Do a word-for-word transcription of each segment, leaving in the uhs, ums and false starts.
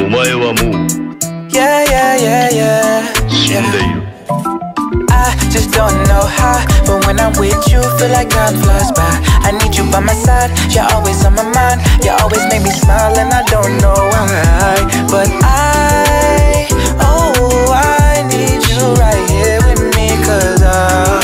お前はもう Yeah, yeah, yeah, yeah, yeah. 死んでいる I just don't know how, but when I'm with you, feel like time flies by. I need you by my side, you're always on my mind. You always make me smile, and I don't know why, but I, oh, I need you right here with me, 'cause I,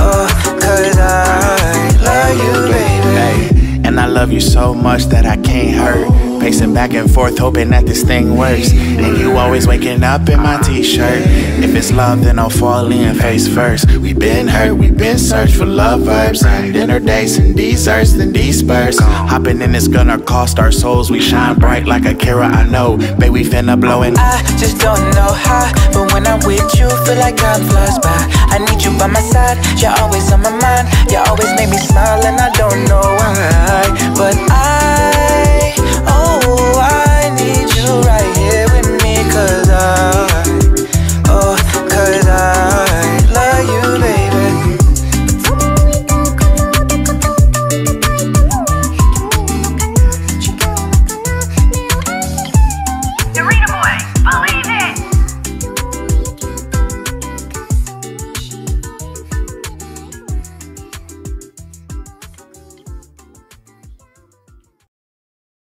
oh, 'cause I love you, baby. Hey, and I love you so much that I can't hurt. Pacing back and forth, hoping that this thing works. And you always waking up in my t-shirt. If it's love, then I'll fall in face first. We been hurt, we been searched for love verbs. Dinner dates and desserts, then disperse. Hopping in this gonna cost our souls. We shine bright like a carrot, I know. Babe, we finna blowin'. I just don't know how, but when I'm with you, feel like time flies by. I need you by my side, you're always on my mind. You always make me smile and I